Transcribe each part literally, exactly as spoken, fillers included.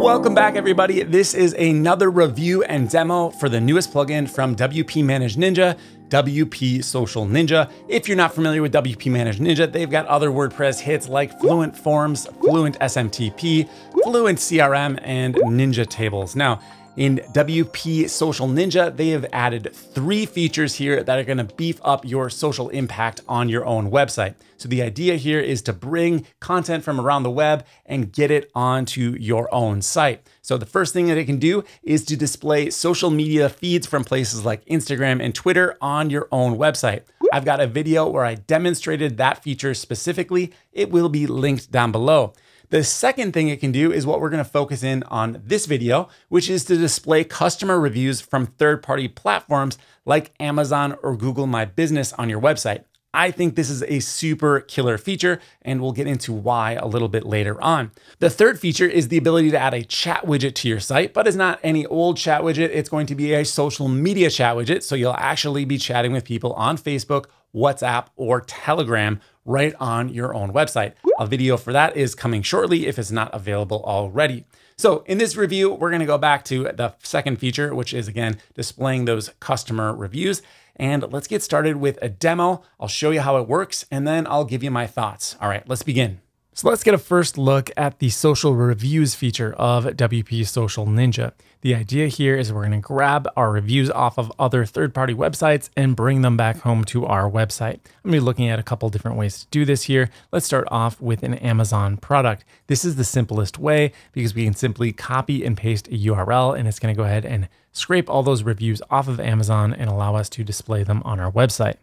Welcome back, everybody. This is another review and demo for the newest plugin from W P Manage Ninja, W P Social Ninja. If you're not familiar with W P Manage Ninja, they've got other WordPress hits like Fluent Forms, Fluent S M T P, Fluent C R M, and Ninja Tables. Now, in W P Social Ninja, they have added three features here that are gonna beef up your social impact on your own website. So the idea here is to bring content from around the web and get it onto your own site. So the first thing that it can do is to display social media feeds from places like Instagram and Twitter on your own website. I've got a video where I demonstrated that feature specifically. It will be linked down below. The second thing it can do is what we're gonna focus in on this video, which is to display customer reviews from third-party platforms like Amazon or Google My Business on your website. I think this is a super killer feature, and we'll get into why a little bit later on. The third feature is the ability to add a chat widget to your site, but it's not any old chat widget. It's going to be a social media chat widget, so you'll actually be chatting with people on Facebook, WhatsApp, or Telegram right on your own website. A video for that is coming shortly if it's not available already. So in this review, we're gonna go back to the second feature, which is again, displaying those customer reviews. And let's get started with a demo. I'll show you how it works and then I'll give you my thoughts. All right, let's begin. So let's get a first look at the social reviews feature of W P Social Ninja. The idea here is we're gonna grab our reviews off of other third-party websites and bring them back home to our website. I'm gonna be looking at a couple different ways to do this here. Let's start off with an Amazon product. This is the simplest way because we can simply copy and paste a U R L and it's gonna go ahead and scrape all those reviews off of Amazon and allow us to display them on our website.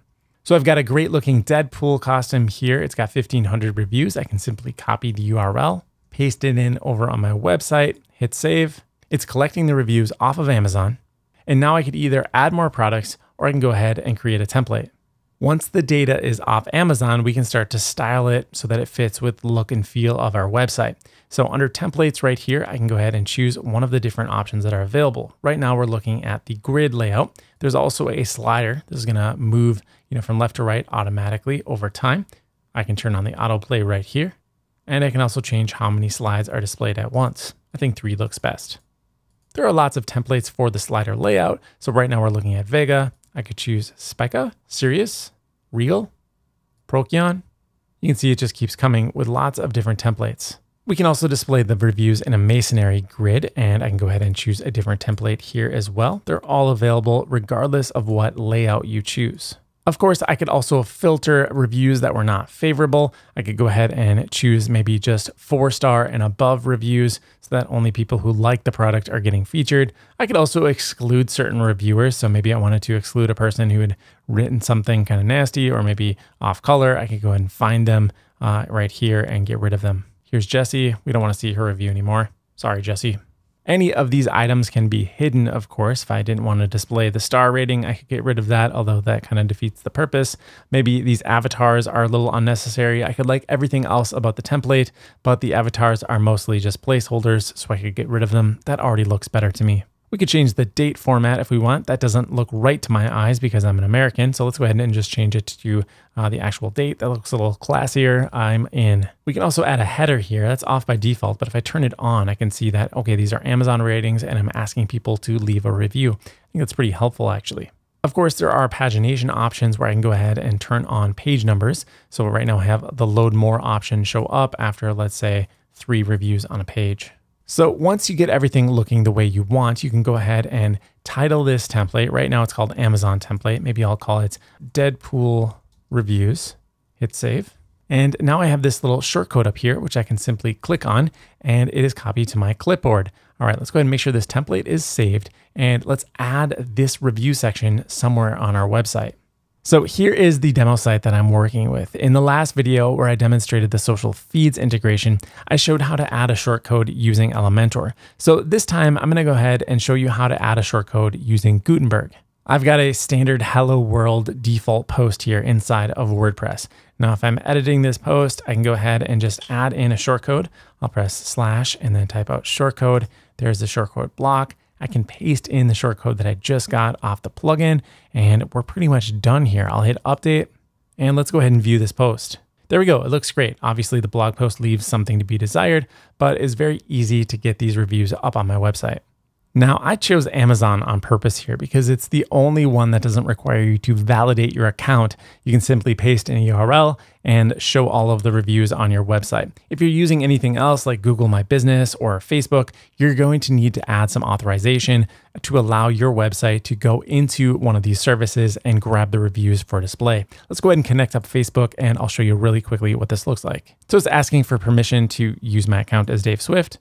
So I've got a great looking Deadpool costume here. It's got fifteen hundred reviews. I can simply copy the U R L, paste it in over on my website, hit save. It's collecting the reviews off of Amazon. And now I could either add more products or I can go ahead and create a template. Once the data is off Amazon, we can start to style it so that it fits with the look and feel of our website. So under templates right here, I can go ahead and choose one of the different options that are available. Right now we're looking at the grid layout. There's also a slider. This is gonna move, you know, from left to right automatically over time. I can turn on the autoplay right here. And I can also change how many slides are displayed at once. I think three looks best. There are lots of templates for the slider layout. So right now we're looking at Vega. I could choose Spica, Sirius, Rigel, Procyon. You can see it just keeps coming with lots of different templates. We can also display the reviews in a masonry grid, and I can go ahead and choose a different template here as well. They're all available regardless of what layout you choose. Of course, I could also filter reviews that were not favorable. I could go ahead and choose maybe just four star and above reviews so that only people who like the product are getting featured. I could also exclude certain reviewers. So maybe I wanted to exclude a person who had written something kind of nasty or maybe off color. I could go ahead and find them uh, right here and get rid of them. Here's Jessie. We don't want to see her review anymore. Sorry, Jessie. Any of these items can be hidden, of course. If I didn't want to display the star rating, I could get rid of that, although that kind of defeats the purpose. Maybe these avatars are a little unnecessary. I could like everything else about the template, but the avatars are mostly just placeholders, so I could get rid of them. That already looks better to me. We could change the date format if we want. That doesn't look right to my eyes because I'm an American, so let's go ahead and just change it to uh, the actual date. That looks a little classier. I'm in. We can also add a header here. That's off by default, but if I turn it on, I can see that, okay, these are Amazon ratings and I'm asking people to leave a review. I think that's pretty helpful actually. Of course, there are pagination options where I can go ahead and turn on page numbers. So right now I have the load more option show up after, let's say, three reviews on a page. So once you get everything looking the way you want, you can go ahead and title this template. Right now it's called Amazon template. Maybe I'll call it Deadpool Reviews. Hit save. And now I have this little shortcode up here, which I can simply click on and it is copied to my clipboard. All right, let's go ahead and make sure this template is saved and let's add this review section somewhere on our website. So here is the demo site that I'm working with. In the last video where I demonstrated the social feeds integration, I showed how to add a shortcode using Elementor. So this time I'm gonna go ahead and show you how to add a shortcode using Gutenberg. I've got a standard hello world default post here inside of WordPress. Now, if I'm editing this post, I can go ahead and just add in a shortcode. I'll press slash and then type out shortcode. There's the shortcode block. I can paste in the shortcode that I just got off the plugin and we're pretty much done here. I'll hit update and let's go ahead and view this post. There we go, it looks great. Obviously the blog post leaves something to be desired, but it's very easy to get these reviews up on my website. Now I chose Amazon on purpose here because it's the only one that doesn't require you to validate your account. You can simply paste in a U R L and show all of the reviews on your website. If you're using anything else like Google My Business or Facebook, you're going to need to add some authorization to allow your website to go into one of these services and grab the reviews for display. Let's go ahead and connect up Facebook and I'll show you really quickly what this looks like. So it's asking for permission to use my account as Dave Swift.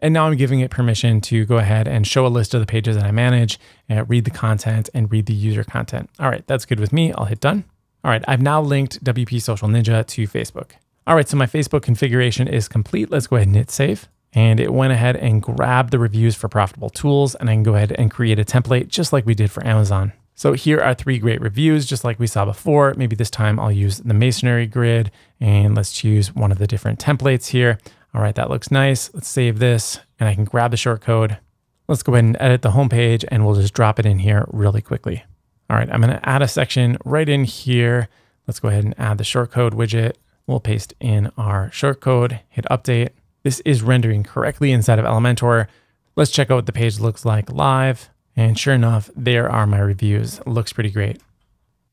And now I'm giving it permission to go ahead and show a list of the pages that I manage, and read the content and read the user content. All right, that's good with me. I'll hit done. All right, I've now linked W P Social Ninja to Facebook. All right, so my Facebook configuration is complete. Let's go ahead and hit save. And it went ahead and grabbed the reviews for Profitable Tools, and I can go ahead and create a template just like we did for Amazon. So here are three great reviews, just like we saw before. Maybe this time I'll use the masonry grid, and let's choose one of the different templates here. All right, that looks nice. Let's save this and I can grab the shortcode. Let's go ahead and edit the homepage and we'll just drop it in here really quickly. All right, I'm gonna add a section right in here. Let's go ahead and add the shortcode widget. We'll paste in our shortcode, hit update. This is rendering correctly inside of Elementor. Let's check out what the page looks like live. And sure enough, there are my reviews. Looks pretty great.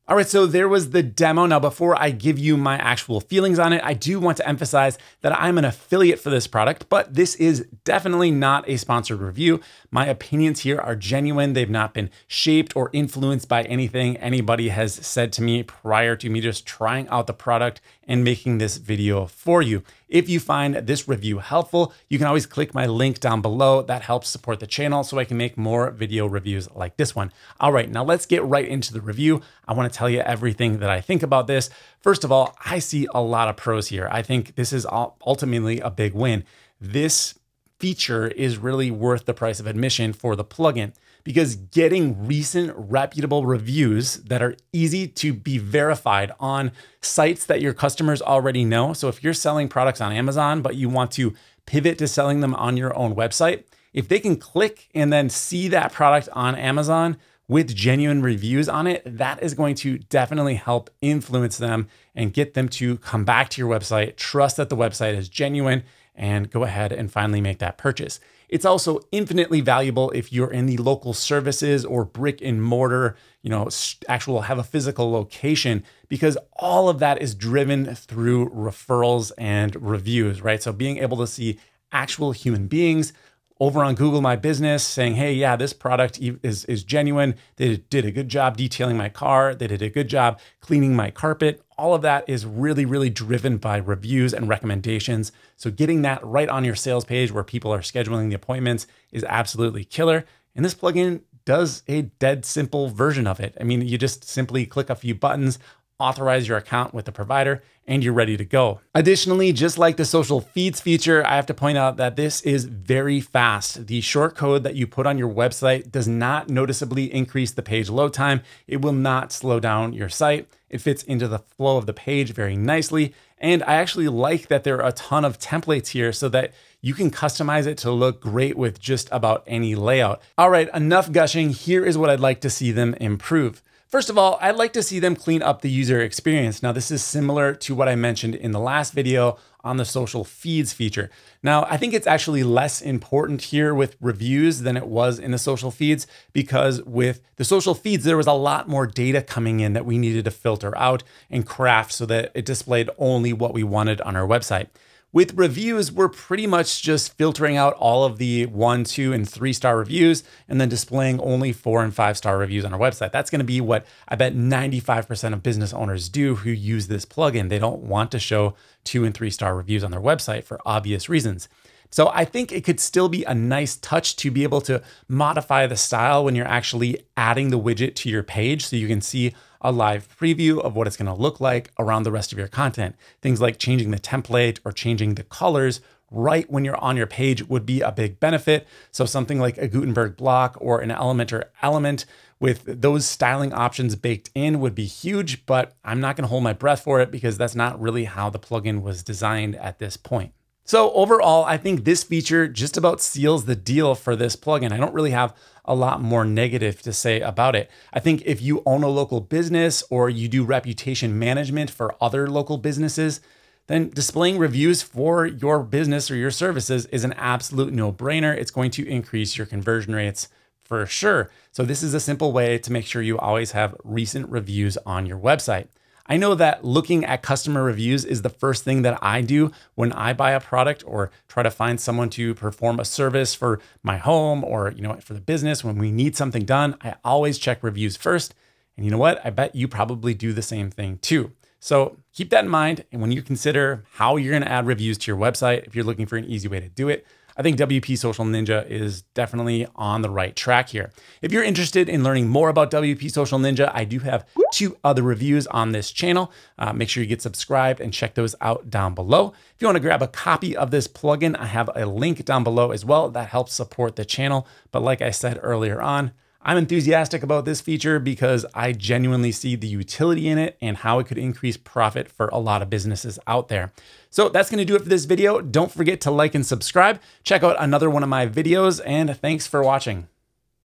All right, so there was the demo. Now, before I give you my actual feelings on it, I do want to emphasize that I'm an affiliate for this product, but this is definitely not a sponsored review. My opinions here are genuine. They've not been shaped or influenced by anything anybody has said to me prior to me just trying out the product and making this video for you. If you find this review helpful, you can always click my link down below. That helps support the channel so I can make more video reviews like this one. All right, now let's get right into the review. I want to tell you everything that I think about this. First of all, I see a lot of pros here. I think this is ultimately a big win. This feature is really worth the price of admission for the plugin, because getting recent reputable reviews that are easy to be verified on sites that your customers already know. So if you're selling products on Amazon, but you want to pivot to selling them on your own website, if they can click and then see that product on Amazon with genuine reviews on it, that is going to definitely help influence them and get them to come back to your website, trust that the website is genuine, and go ahead and finally make that purchase. It's also infinitely valuable if you're in the local services or brick and mortar, you know, actual have a physical location, because all of that is driven through referrals and reviews, right? So being able to see actual human beings over on Google My Business saying, hey, yeah, this product is, is genuine. They did a good job detailing my car. They did a good job cleaning my carpet. All of that is really, really driven by reviews and recommendations. So getting that right on your sales page where people are scheduling the appointments is absolutely killer. And this plugin does a dead simple version of it. I mean, you just simply click a few buttons, authorize your account with the provider, and you're ready to go. Additionally, just like the social feeds feature, I have to point out that this is very fast. The short code that you put on your website does not noticeably increase the page load time. It will not slow down your site. It fits into the flow of the page very nicely. And I actually like that there are a ton of templates here so that you can customize it to look great with just about any layout. All right, enough gushing. Here is what I'd like to see them improve. First of all, I'd like to see them clean up the user experience. Now, this is similar to what I mentioned in the last video on the social feeds feature. Now, I think it's actually less important here with reviews than it was in the social feeds, because with the social feeds, there was a lot more data coming in that we needed to filter out and craft so that it displayed only what we wanted on our website. With reviews, we're pretty much just filtering out all of the one, two, and three star reviews, and then displaying only four and five star reviews on our website. That's gonna be what I bet ninety-five percent of business owners do who use this plugin. They don't want to show two and three star reviews on their website for obvious reasons. So I think it could still be a nice touch to be able to modify the style when you're actually adding the widget to your page, so you can see a live preview of what it's gonna look like around the rest of your content. Things like changing the template or changing the colors right when you're on your page would be a big benefit. So something like a Gutenberg block or an Elementor element with those styling options baked in would be huge, but I'm not gonna hold my breath for it because that's not really how the plugin was designed at this point. So overall, I think this feature just about seals the deal for this plugin. I don't really have a lot more negative to say about it. I think if you own a local business or you do reputation management for other local businesses, then displaying reviews for your business or your services is an absolute no-brainer. It's going to increase your conversion rates for sure. So this is a simple way to make sure you always have recent reviews on your website. I know that looking at customer reviews is the first thing that I do when I buy a product or try to find someone to perform a service for my home or, you know, for the business. When we need something done, I always check reviews first. And you know what? I bet you probably do the same thing too. So keep that in mind. And when you consider how you're going to add reviews to your website, if you're looking for an easy way to do it, I think W P Social Ninja is definitely on the right track here. If you're interested in learning more about W P Social Ninja, I do have two other reviews on this channel. Uh, make sure you get subscribed and check those out down below. If you want to grab a copy of this plugin, I have a link down below as well. That helps support the channel. But like I said earlier on, I'm enthusiastic about this feature because I genuinely see the utility in it and how it could increase profit for a lot of businesses out there. So that's going to do it for this video. Don't forget to like and subscribe. Check out another one of my videos, and thanks for watching.